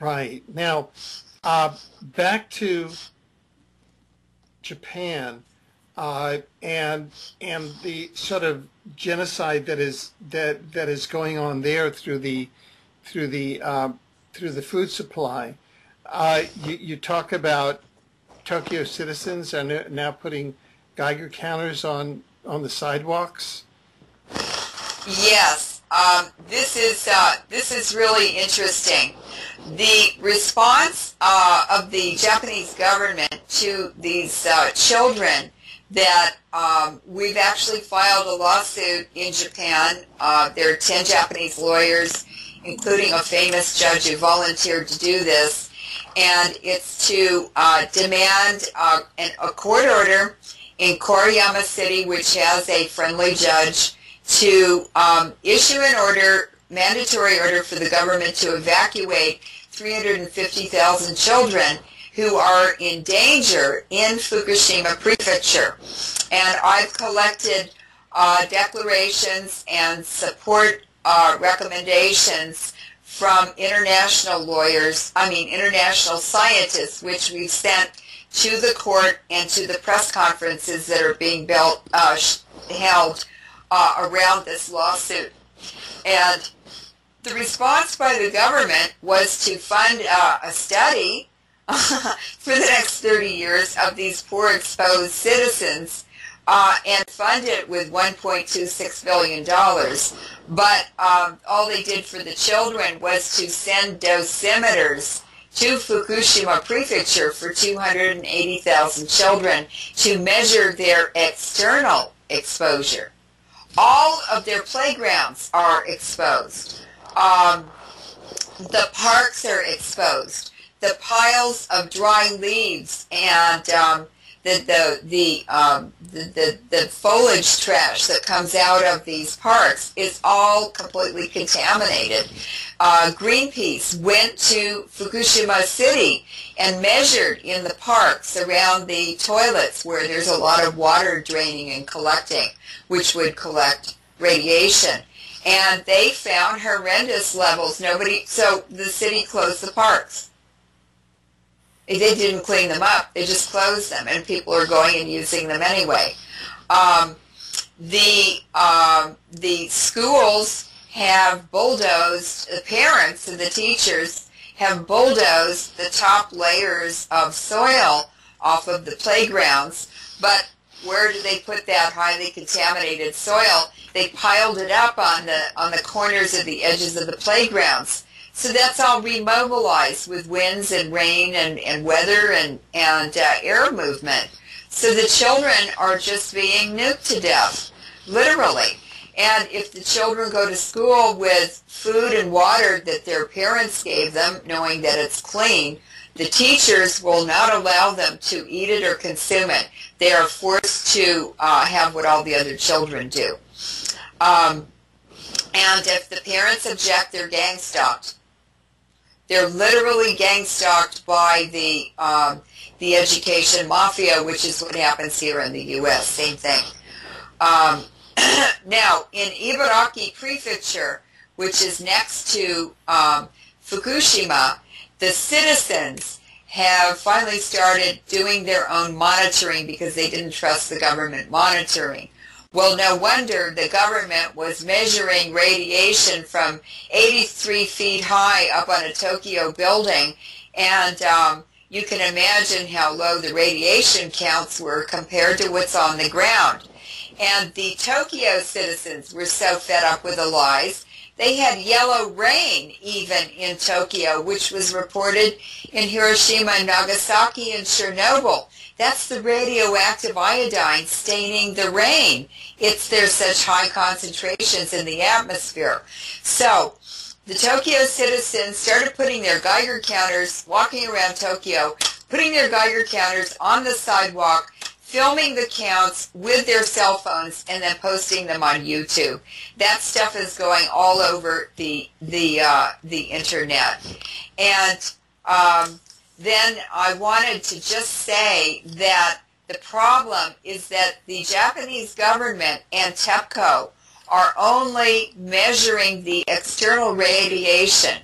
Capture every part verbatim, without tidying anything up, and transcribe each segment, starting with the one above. Right. Now, uh, back to Japan uh, and and the sort of genocide that is that that is going on there through the through the uh, through the food supply. Uh, you, you talk about Tokyo citizens are now putting Geiger counters on on the sidewalks. Yes, um, this is uh, this is really interesting. The response uh, of the Japanese government to these uh, children that um, we've actually filed a lawsuit in Japan. Uh, there are ten Japanese lawyers, including a famous judge who volunteered to do this, and it's to uh, demand uh, an, a court order in Koriyama City, which has a friendly judge, to um, issue an order, mandatory order for the government to evacuate three hundred fifty thousand children who are in danger in Fukushima Prefecture. And I've collected uh, declarations and support uh, recommendations from international lawyers, I mean international scientists, which we've sent to the court and to the press conferences that are being built, uh, held uh, around this lawsuit. And the response by the government was to fund uh, a study for the next thirty years of these poor exposed citizens uh, and fund it with one point two six billion dollars. But um, all they did for the children was to send dosimeters to Fukushima Prefecture for two hundred eighty thousand children to measure their external exposure. All of their playgrounds are exposed. Um, the parks are exposed. The piles of dry leaves and um, the the the, um, the the the foliage trash that comes out of these parks is all completely contaminated. Uh, Greenpeace went to Fukushima City and measured in the parks around the toilets where there's a lot of water draining and collecting, which would collect radiation. And they found horrendous levels. Nobody, so the city closed the parks. They didn't clean them up. They just closed them, and people are going and using them anyway. Um, the, uh, the schools have bulldozed, the parents and the teachers have bulldozed the top layers of soil off of the playgrounds, but where do they put that highly contaminated soil? They piled it up on the, on the corners of the edges of the playgrounds. So that's all remobilized with winds and rain and, and weather and, and uh, air movement. So the children are just being nuked to death, literally. And if the children go to school with food and water that their parents gave them, knowing that it's clean, the teachers will not allow them to eat it or consume it. They are forced to uh, have what all the other children do. Um, and if the parents object, they're gang-stalked. They're literally gang-stalked by the, um, the education mafia, which is what happens here in the U S Same thing. Um, now, in Ibaraki Prefecture, which is next to um, Fukushima, the citizens have finally started doing their own monitoring because they didn't trust the government monitoring. Well, no wonder the government was measuring radiation from eighty-three feet high up on a Tokyo building, and um, you can imagine how low the radiation counts were compared to what's on the ground. And the Tokyo citizens were so fed up with the lies, they had yellow rain even in Tokyo, which was reported in Hiroshima and Nagasaki and Chernobyl. That's the radioactive iodine staining the rain. It's there's such high concentrations in the atmosphere. So the Tokyo citizens started putting their Geiger counters, walking around Tokyo, putting their Geiger counters on the sidewalk, filming the counts with their cell phones, and then posting them on YouTube. That stuff is going all over the the uh, the internet. And um, then I wanted to just say that the problem is that the Japanese government and TEPCO are only measuring the external radiation.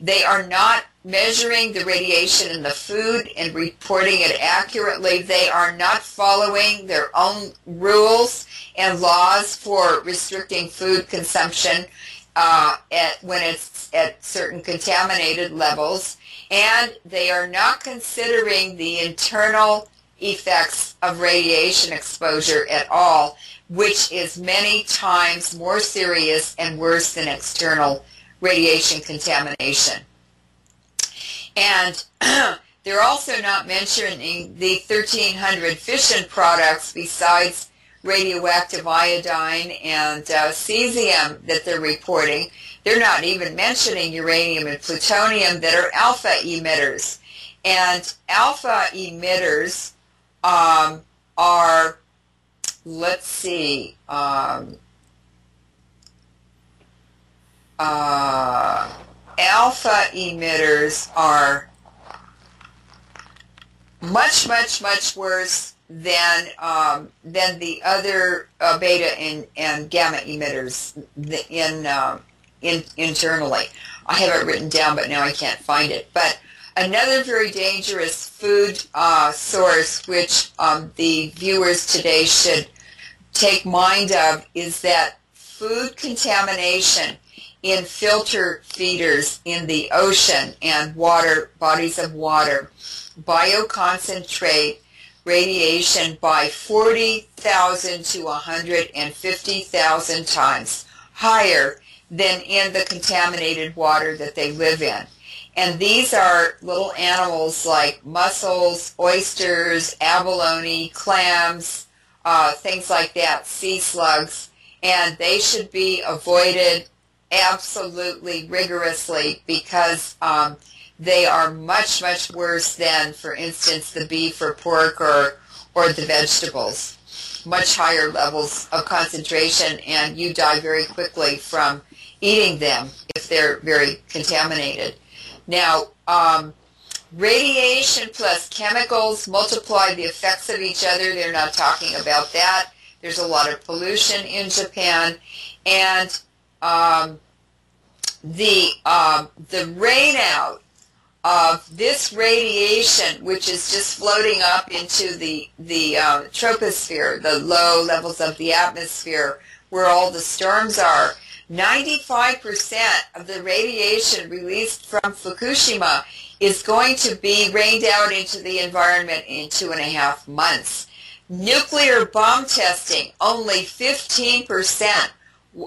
They are not measuring the radiation in the food and reporting it accurately. They are not following their own rules and laws for restricting food consumption uh, at, when it's at certain contaminated levels. And they are not considering the internal effects of radiation exposure at all, which is many times more serious and worse than external radiation contamination. And they're also not mentioning the thirteen hundred fission products besides radioactive iodine and uh, cesium that they're reporting. They're not even mentioning uranium and plutonium that are alpha emitters. And alpha emitters um, are, let's see, um, uh, alpha emitters are much, much, much worse than um, than the other uh, beta and, and gamma emitters in, um, in internally. I have it written down, but now I can't find it. But another very dangerous food uh, source, which um, the viewers today should take mind of, is that food contamination in filter feeders in the ocean and water, bodies of water, bioconcentrate radiation by forty thousand to one hundred fifty thousand times higher than in the contaminated water that they live in. And these are little animals like mussels, oysters, abalone, clams, uh, things like that, sea slugs, and they should be avoided absolutely rigorously because um, they are much, much worse than, for instance, the beef or pork or, or the vegetables. Much higher levels of concentration, and you die very quickly from eating them if they're very contaminated. Now, um, radiation plus chemicals multiply the effects of each other. They're not talking about that. There's a lot of pollution in Japan, and Um, the uh, the rain out of this radiation, which is just floating up into the the uh, troposphere, the low levels of the atmosphere where all the storms are. ninety-five percent of the radiation released from Fukushima is going to be rained out into the environment in two and a half months. Nuclear bomb testing, only fifteen percent.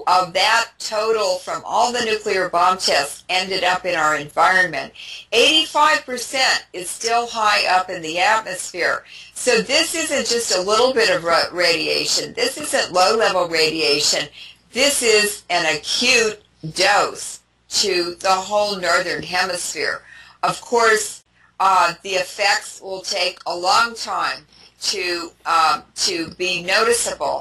Of that total from all the nuclear bomb tests ended up in our environment. eighty-five percent is still high up in the atmosphere. So this isn't just a little bit of radiation. This isn't low-level radiation. This is an acute dose to the whole northern hemisphere. Of course, uh, the effects will take a long time to, um, to be noticeable.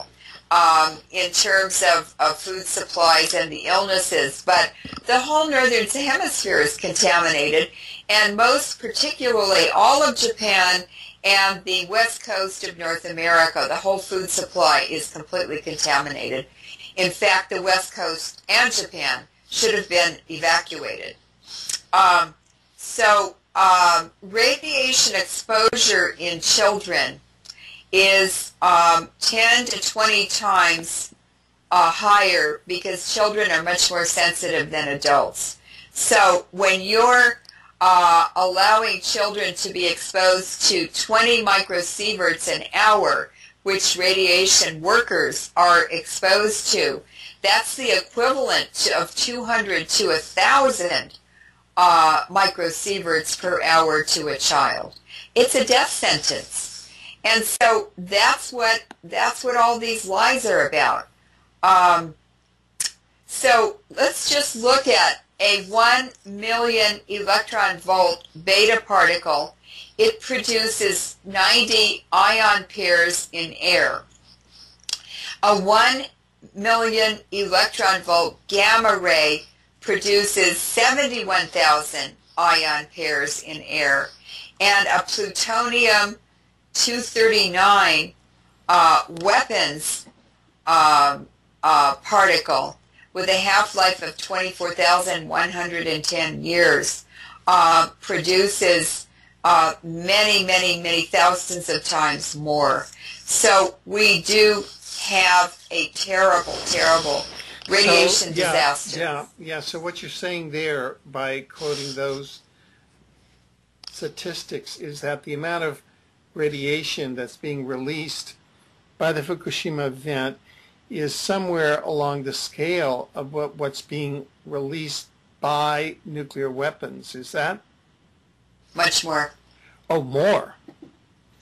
Um, in terms of, of food supplies and the illnesses, but the whole northern hemisphere is contaminated, and most particularly all of Japan and the west coast of North America, the whole food supply is completely contaminated. In fact, the west coast and Japan should have been evacuated. Um, so um, radiation exposure in children is um, ten to twenty times uh, higher because children are much more sensitive than adults. So when you're uh, allowing children to be exposed to twenty microsieverts an hour, which radiation workers are exposed to, that's the equivalent to, of two hundred to one thousand uh, microsieverts per hour to a child. It's a death sentence. And so that's what that's what all these lies are about. Um, so let's just look at a one million electron volt beta particle. It produces ninety ion pairs in air. A one million electron volt gamma ray produces seventy-one thousand ion pairs in air, and a plutonium two thirty-nine uh, weapons uh, uh, particle with a half-life of twenty-four thousand one hundred ten years uh, produces uh, many, many, many thousands of times more. So we do have a terrible, terrible radiation so, yeah, disaster. Yeah, yeah. So what you're saying there by quoting those statistics is that the amount of radiation that's being released by the Fukushima event is somewhere along the scale of what, what's being released by nuclear weapons. Is that? Much more. Oh, more.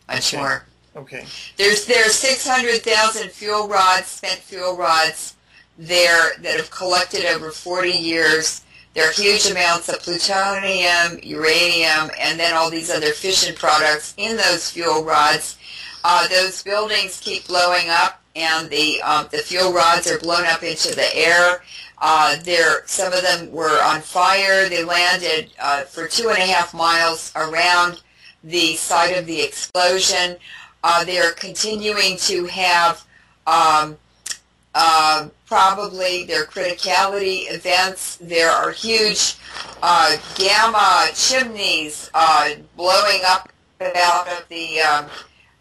Much okay. more. Okay. There's there's six hundred thousand fuel rods, spent fuel rods there that have collected over forty years. There are huge amounts of plutonium, uranium, and then all these other fission products in those fuel rods. Uh, those buildings keep blowing up, and the um, the fuel rods are blown up into the air. Uh, there, some of them were on fire. They landed uh, for two and a half miles around the site of the explosion. Uh, they are continuing to have um, uh, probably their criticality events. There are huge uh, gamma chimneys uh, blowing up out of the, um,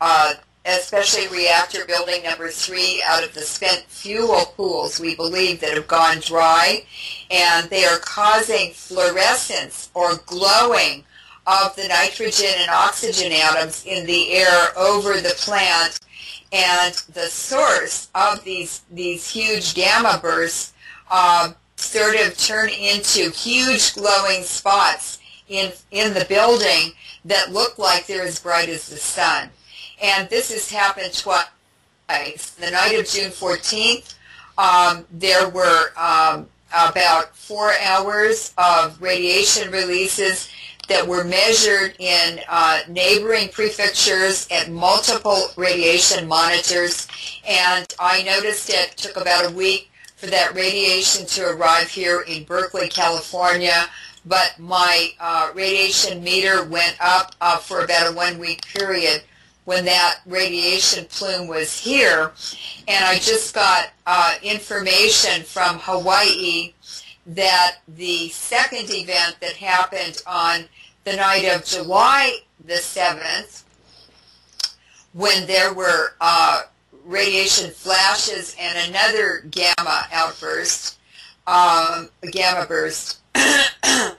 uh, especially reactor building number three, out of the spent fuel pools, we believe, that have gone dry. And they are causing fluorescence or glowing of the nitrogen and oxygen atoms in the air over the plant, and the source of these these huge gamma bursts uh, sort of turn into huge glowing spots in in the building that look like they're as bright as the sun. And this has happened twice. The night of June fourteenth, um, there were um, about four hours of radiation releases that were measured in uh, neighboring prefectures at multiple radiation monitors. And I noticed it took about a week for that radiation to arrive here in Berkeley, California, but my uh, radiation meter went up uh, for about a one-week period when that radiation plume was here. And I just got uh, information from Hawaii that the second event that happened on the night of July the seventh, when there were uh, radiation flashes and another gamma outburst, um, gamma burst, that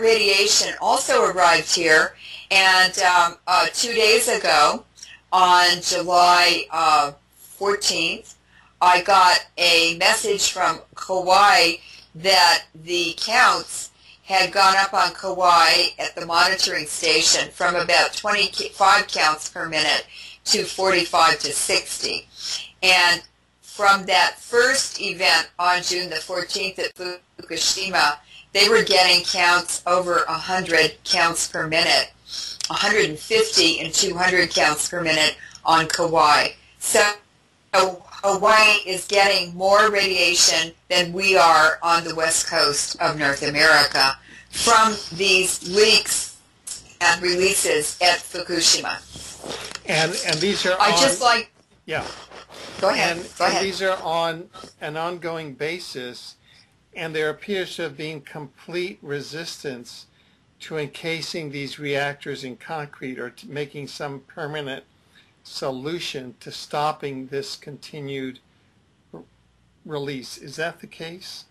radiation also arrived here. And um, uh, two days ago, on July uh, fourteenth, I got a message from Kauai that the counts had gone up on Kauai at the monitoring station from about twenty-five counts per minute to forty-five to sixty. And from that first event on June the fourteenth at Fukushima, they were getting counts over one hundred counts per minute, one hundred fifty and two hundred counts per minute on Kauai. So Hawaii is getting more radiation than we are on the west coast of North America from these leaks and releases at Fukushima. And and these are I on, just like yeah. Go ahead. And, go ahead. And these are on an ongoing basis, and there appears to have been complete resistance to encasing these reactors in concrete or to making some permanent solution to stopping this continued release. Is that the case?